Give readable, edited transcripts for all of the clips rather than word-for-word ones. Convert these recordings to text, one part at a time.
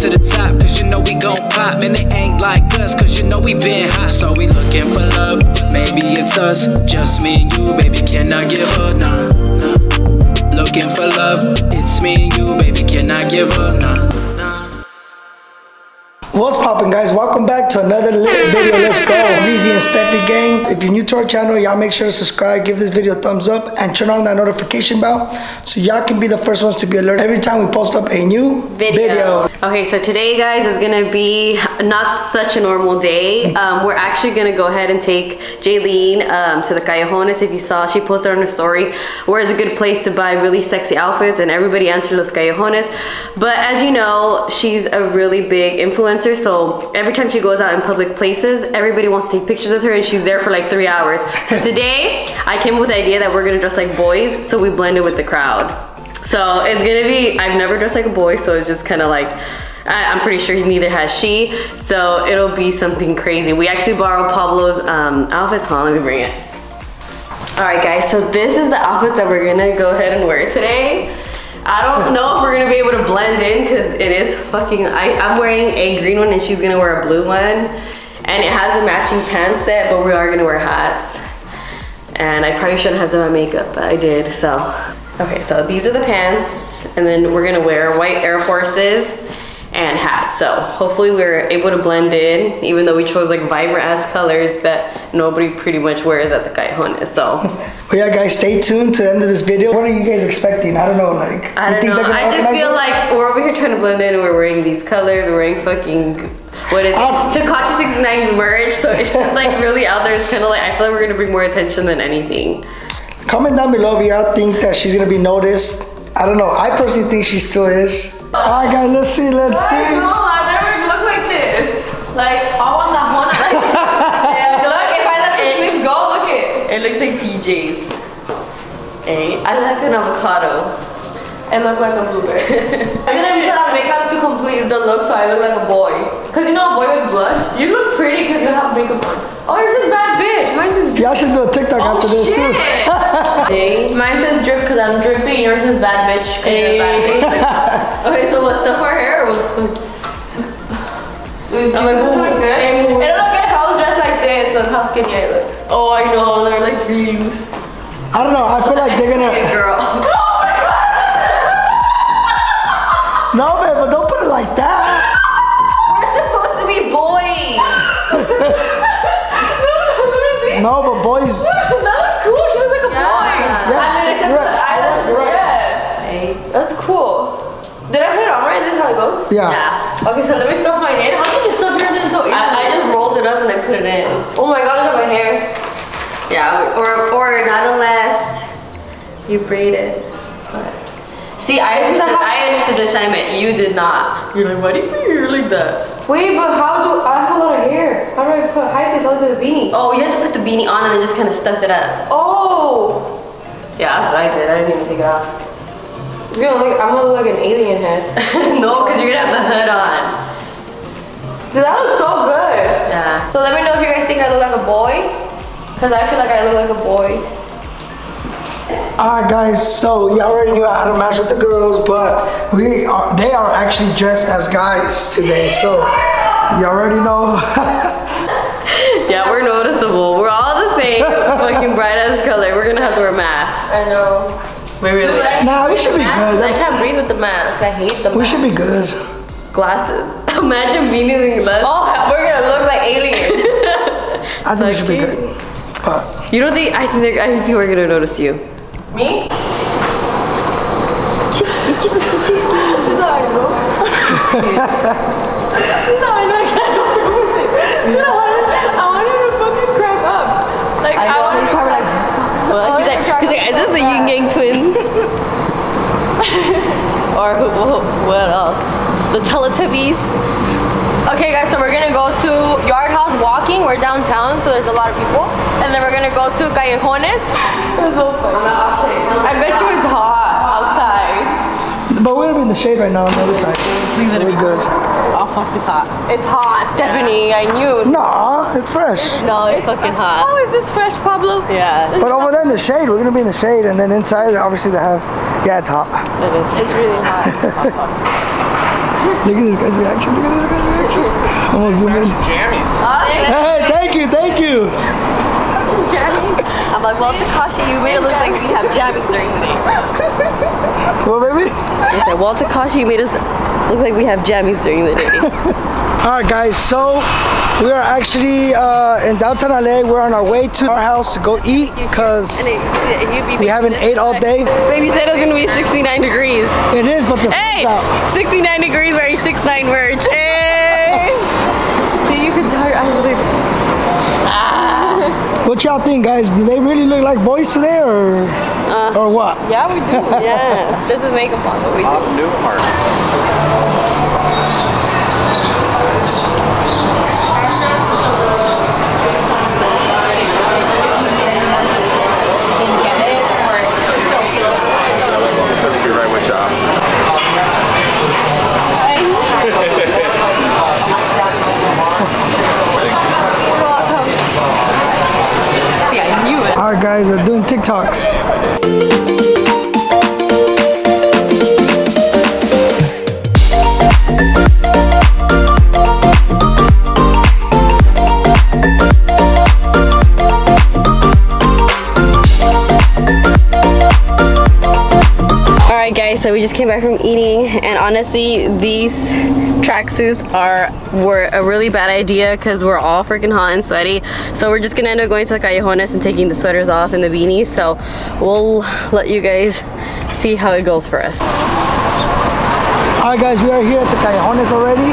to the top, cause you know we gon' pop. And it ain't like us, cause you know we been hot. So we looking for love, maybe it's us. Just me and you, baby, can I give up? Nah, nah. Looking for love, it's me and you, baby, can I give up? Nah, nah. What's poppin', guys? Welcome back to another lit video. Let's go, Weezy and Steffi gang. If you're new to our channel, y'all make sure to subscribe, give this video a thumbs up, and turn on that notification bell so y'all can be the first ones to be alerted every time we post up a new video. Okay, so today, guys, is gonna be not such a normal day. We're actually gonna go ahead and take Jailyne to the Callejones. If you saw, she posted on her story, where is a good place to buy really sexy outfits, and everybody answered Los Callejones. But as you know, she's a really big influencer, so every time she goes out in public places, everybody wants to take pictures with her, and she's there for like 3 hours. So today, I came with the idea that we're gonna dress like boys, so we blended with the crowd. So it's gonna be, I've never dressed like a boy, so it's just kind of like, I'm pretty sure neither has she, so it'll be something crazy. We actually borrowed Pablo's outfits. Hold on, let me bring it. All right, guys, so this is the outfit that we're gonna go ahead and wear today. I don't know if we're gonna be able to blend in, cause it is fucking, I'm wearing a green one and she's gonna wear a blue one. And it has a matching pants set, but we are gonna wear hats. And I probably shouldn't have done my makeup, but I did, so. Okay, so these are the pants, and then we're gonna wear white Air Forces and hats. So hopefully we're able to blend in, even though we chose like vibrant-ass colors that nobody pretty much wears at the Callejones, so. Well, yeah, guys, stay tuned to the end of this video. What are you guys expecting? I don't know, like. I just feel like we're over here trying to blend in, and we're wearing these colors, we're wearing fucking, what is it? Tekashi 6ix9ine's merch, so it's just like really out there. It's kind of like, I feel like we're gonna bring more attention than anything. Comment down below if y'all think that she's gonna be noticed. I don't know, I personally think she still is. Alright, guys, let's see, let's see. I know, I never look like this. Like, I want that one. Yeah, look, if I let the sleeves go, look it. It looks like PJs. Hey, I look like an avocado. I look like a blueberry. I didn't put on makeup to complete the look, so I look like a boy. Cause you know a boy with blush? You look pretty cause you have makeup on. Oh, you're this bad bitch. Mine says drip. Y'all should do a TikTok after this too. Hey. Mine says drip because I'm drippy. Yours is bad bitch because you're bad bitch. Okay, so let's stuff our hair. I'm like, this looks good. It would look good if I was dressed like this. Look how skinny I look. Oh, I know. They're like dreams. I don't know. I feel like they're gonna. Girl. Oh my god. No, man, but don't put it like that. We're supposed to be boys. No, but boys. That was cool. She was like a boy. Yeah. Right. That's cool. Did I put it on right? Is this how it goes? Yeah. Okay, so let me stuff mine in. How did you stuff yours in so easy? I just rolled it up and I put it in. Oh my god, look at my hair. Yeah, or not unless you braid it. But. See, I understood the time that you did not. You're like, why do you think you're like that? Wait, but how do I have a lot of hair? How do I put high face onto the beanie? Oh, you have to put the beanie on and then just kind of stuff it up. Oh! Yeah, that's what I did. I didn't even take it off. It's gonna look, I'm gonna look like an alien head. No, because you're gonna have the hood on. Dude, that looks so good. Yeah. So let me know if you guys think I look like a boy. Because I feel like I look like a boy. Alright, guys, so y'all already knew how to match with the girls, but they are actually dressed as guys today, so y'all already know. Yeah, we're noticeable. We're all the same fucking bright ass color. We're gonna have to wear masks. I know. We really are. No, we should be good. I can't breathe with the mask. I hate them. We should be good. Glasses. Imagine beanies and glasses. Oh, we're gonna look like aliens. I think we should be good. You don't think, I think people are gonna notice you. Me? No, I can't go through with it. Dude, I wanted to fucking crack up. Like, I wanted to crack up. Well, he's like, is this the Yin Yang twins? Or what else? The Teletubbies? Okay, guys, so we're gonna go to Yard House walking. We're downtown, so there's a lot of people. And then we're gonna go to Callejones. That's so funny. I bet you it's hot outside. But we're gonna be in the shade right now on the other side. Please, so we're good. Oh, fuck, it's hot. It's hot, Stephanie. Yeah. I knew. Nah, it's fresh. No, it's fucking hot. Oh, is this fresh, Pablo? Yeah. But over there in the shade, we're gonna be in the shade. And then inside, obviously, they have. Yeah, it's hot. It is. It's really hot. It's hot. Look at this guy's reaction. Look at this guy's reaction. I'm gonna zoom in. Jammies. Hey, thank you, thank you. Jammies. I'm like, well, Tekashi, you made it look like we have jammies during the day. What, baby? I said, well, Tekashi, you made us look like we have jammies during the day. All right, guys. So we are actually in downtown LA. We're on our way to our house to go eat because we haven't ate all day. Baby said it's gonna be 69 degrees. It is, but the sun's out. 69 degrees wearing 6ix9ine merch. Hey! See, you can hurt. What y'all think, guys? Do they really look like boys today, or what? Yeah, we do. Yeah, this is makeup on what we do. New part. Alright guys, we're doing TikToks. So we just came back from eating, and honestly, these tracksuits were a really bad idea because we're all freaking hot and sweaty. So we're just gonna end up going to the Callejones and taking the sweaters off and the beanies. So we'll let you guys see how it goes for us. All right, guys, we are here at the Callejones already.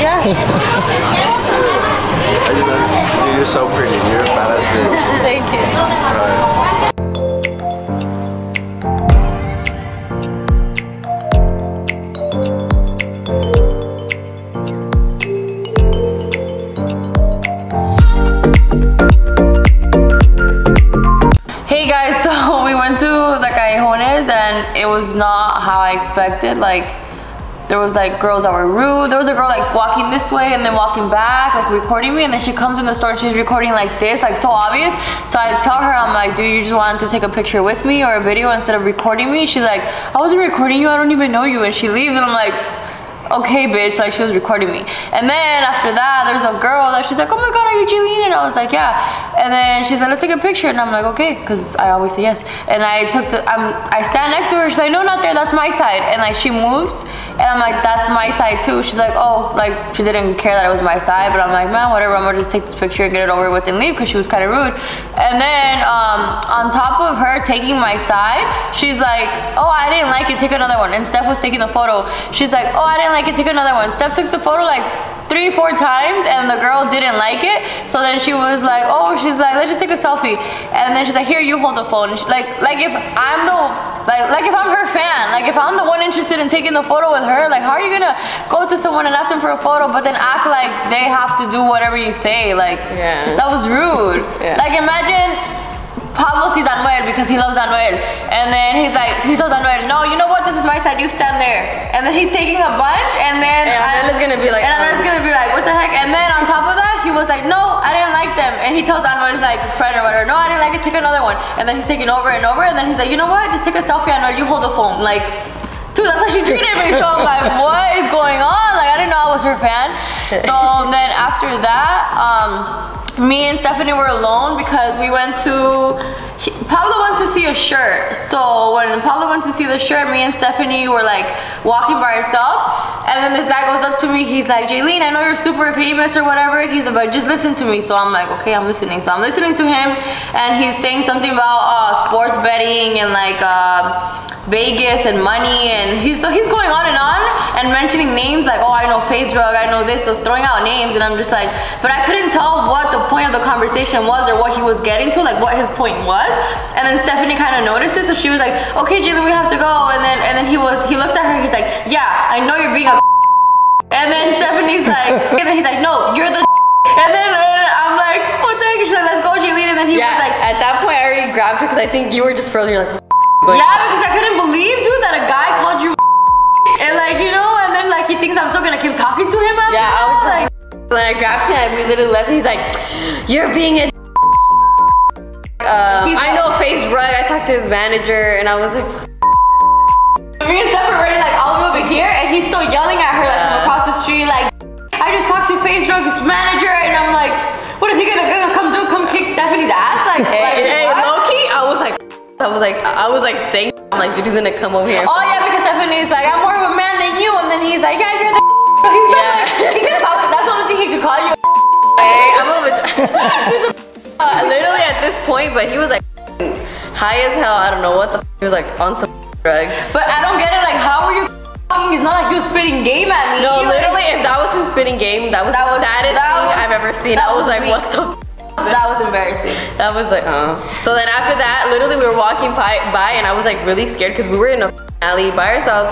Yeah. You're so pretty. You're a badass bitch. Thank you. It was not how I expected. Like, there was like girls that were rude. There was a girl like walking this way and then walking back, like recording me, and then she comes in the store, she's recording like this, like so obvious. So I tell her, I'm like, dude, you just wanted to take a picture with me or a video instead of recording me. She's like, I wasn't recording you, I don't even know you, and she leaves, and I'm like, okay, bitch, like she was recording me. And then after that, there's a girl that she's like, oh my god, are you Jailyne? And I was like, yeah. And then she's like, let's take a picture. And I'm like, okay, because I always say yes. And I took the, I stand next to her. She's like, no, not there, that's my side. And like she moves, and I'm like, that's my side too. She's like, oh, like she didn't care that it was my side. But I'm like, man, whatever, I'm gonna just take this picture and get it over with and leave, because she was kind of rude. And then on top of her taking my side, she's like, oh, I didn't like it, take another one. And Steph was taking the photo. She's like, oh, I didn't like I could take another one. Steph took the photo like 3-4 times, and the girl didn't like it. So then she was like, oh, she's like, let's just take a selfie. And then she's like, here, you hold the phone. And she, like if I'm the like if I'm her fan, like if I'm the one interested in taking the photo with her, like how are you gonna go to someone and ask them for a photo but then act like they have to do whatever you say? Like, yeah, that was rude. Yeah. Like, imagine Pablo sees Anuel because he loves Anuel, and then he's like, he tells Anuel, no, you know what, this is my side, you stand there. And then he's taking a bunch, and then Anuel's gonna be like, what the heck? And then on top of that, he was like, no, I didn't like them. And he tells Anuel, he's like, friend or whatever, no, I didn't like it, take another one. And then he's taking over and over, and then he's like, you know what, just take a selfie, Anuel, you hold the phone. Like, dude, that's how she treated me. So I'm like, what is going on? Like, I didn't know I was her fan. So then after that, me and Stephanie were alone because we went to, Pablo went to see a shirt. So when Pablo went to see the shirt, me and Stephanie were like walking by ourselves, and then this guy goes up to me, he's like, Jailyne, I know you're super famous or whatever, he's about, just listen to me. So I'm like, okay, I'm listening. So I'm listening to him, and he's saying something about sports betting and like Vegas and money, and he's going on and mentioning names like, oh, I know FaZe Rug, I know this, so throwing out names, and I'm just like, but I couldn't tell what the point of the conversation was or what he was getting to, like what his point was. And then Stephanie kind of noticed it, so she was like, okay, Jailyne, we have to go. And then he looks at her, he's like, yeah, I know you're being a and then Stephanie's like, and then he's like, no, you're the and then I'm like, what the heck? She's like, let's go, Jailyne. And then he was like, at that point I already grabbed her because I think you were just frozen, you're like, but yeah, because I couldn't believe, dude, that a guy called you and like, you know, and then like he thinks I'm still gonna keep talking to him after. Yeah, I was like, when I grabbed him, we literally left, he's like, you're being a I know FaZe Rug, I talked to his manager, and I was like, We're gonna separate like all the way over here, and he's still yelling at her like from across the street, like, I just talked to FaZe Rug's manager, and I'm like, what is he gonna come do? Come kick Stephanie's ass? Like, low-key, I was like saying, I'm like, dude, he's gonna come over here. Oh yeah, because Stephanie's like, I'm more of a man than you, and then he's like, yeah, you're the he's still like, he could call, that's the only thing he could call you. Hey, I'm over. Literally at this point, but he was like high as hell. I don't know what the he was like on some drugs. But I don't get it. Like, how are you? It's not like he was spitting game at me. No, literally, if that was him spitting game, that was the saddest thing I've ever seen. I was like, what the? That was embarrassing. That was like, oh. So then after that, literally, we were walking by, and I was like really scared because we were in a alley by ourselves,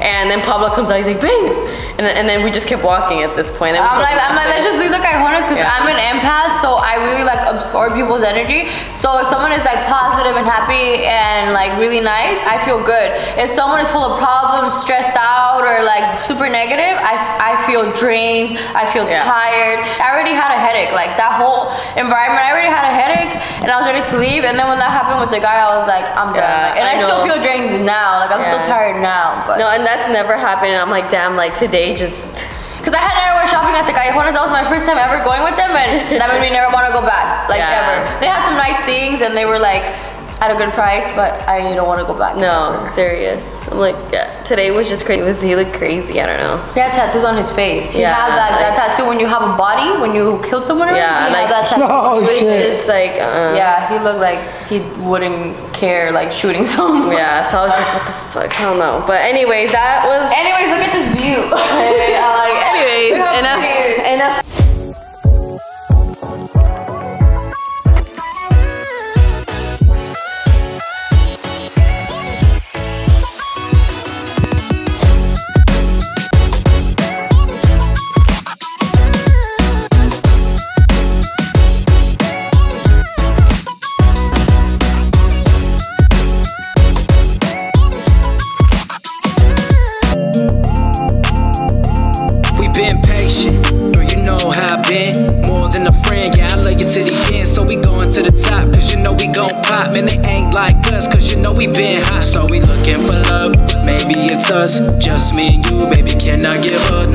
and then Pablo comes out. He's like, bang, and then we just kept walking at this point. I'm like, let's just leave the Callejones because I'm an empath, so I really like absorb people's energy. So if someone is like positive and happy and like really nice, I feel good. If someone is full of problems, stressed out, or like super negative, I feel drained. I feel tired. I already had a headache. Like that whole environment, I already had a headache, and I was ready to leave. And then when that happened with the guy, I was like, I'm done. Like, and I still feel drained now. Like I'm still tired now, but no, and that's never happened. And I'm like, damn, like today just because I had everywhere shopping at the Callejones. That was my first time ever going with them, and that made me never want to go back, like ever. They had some nice things, and they were like at a good price, but I don't want to go back. No, serious. I'm like, today was just crazy. He looked crazy. I don't know. He had tattoos on his face. You have that tattoo when you have a body, when you killed someone. Yeah, like that tattoo. Oh, shit. It's just like, yeah, he looked like he wouldn't care, like shooting someone. Yeah, so I was like, what the fuck? I don't know. But anyways, that was. Anyways, look at this view. Anyways, enough. Just me and you, baby, cannot give up.